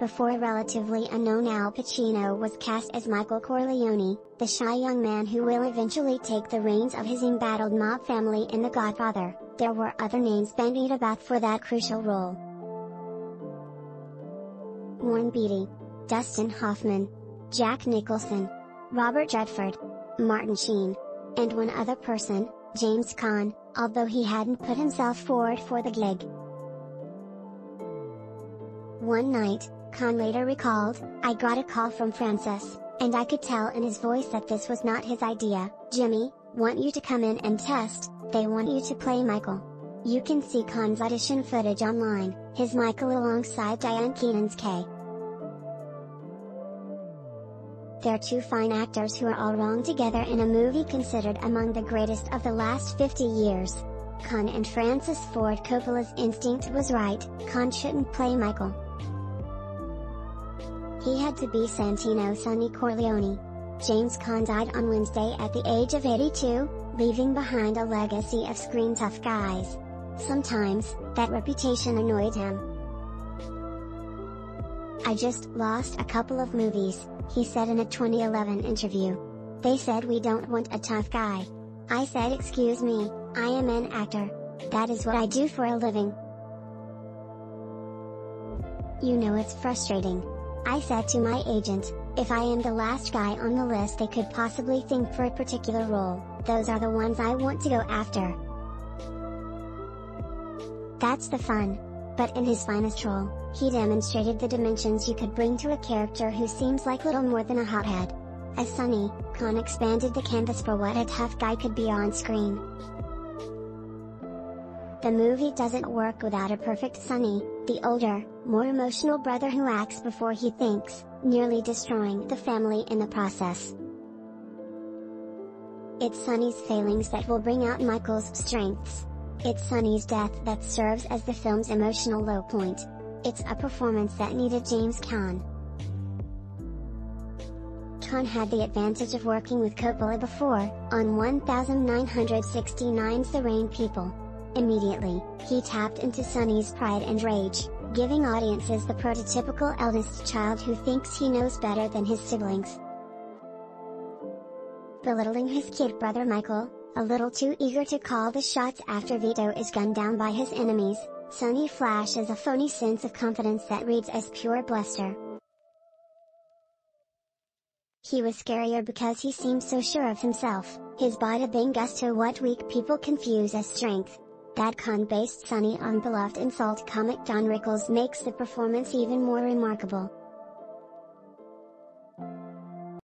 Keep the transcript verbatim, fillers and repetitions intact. Before relatively unknown Al Pacino was cast as Michael Corleone, the shy young man who will eventually take the reins of his embattled mob family in The Godfather, there were other names bandied about for that crucial role. Warren Beatty, Dustin Hoffman, Jack Nicholson, Robert Redford, Martin Sheen, and one other person, James Caan, although he hadn't put himself forward for the gig. One night, Caan later recalled, "I got a call from Francis, and I could tell in his voice that this was not his idea. Jimmy, want you to come in and test, they want you to play Michael." You can see Caan's audition footage online, his Michael alongside Diane Keaton's Kay. They're two fine actors who are all wrong together in a movie considered among the greatest of the last fifty years. Caan and Francis Ford Coppola's instinct was right, Caan shouldn't play Michael. He had to be Santino Sonny Corleone. James Caan died on Wednesday at the age of eighty-two, leaving behind a legacy of screen tough guys. Sometimes, that reputation annoyed him. "I just lost a couple of movies," he said in a twenty eleven interview. "They said we don't want a tough guy. I said excuse me, I am an actor. That is what I do for a living. You know it's frustrating. I said to my agent, if I am the last guy on the list they could possibly think for a particular role, those are the ones I want to go after. That's the fun." But in his finest role, he demonstrated the dimensions you could bring to a character who seems like little more than a hothead. As Sonny, Caan expanded the canvas for what a tough guy could be on screen. The movie doesn't work without a perfect Sonny, the older, more emotional brother who acts before he thinks, nearly destroying the family in the process. It's Sonny's failings that will bring out Michael's strengths. It's Sonny's death that serves as the film's emotional low point. It's a performance that needed James Caan. Caan had the advantage of working with Coppola before, on nineteen sixty-nine's The Rain People. Immediately, he tapped into Sonny's pride and rage, giving audiences the prototypical eldest child who thinks he knows better than his siblings. Belittling his kid brother Michael, a little too eager to call the shots after Vito is gunned down by his enemies, Sonny flashes a phony sense of confidence that reads as pure bluster. He was scarier because he seemed so sure of himself, his bada bing gusto, what weak people confuse as strength. That Caan-based Sonny on beloved insult comic Don Rickles makes the performance even more remarkable.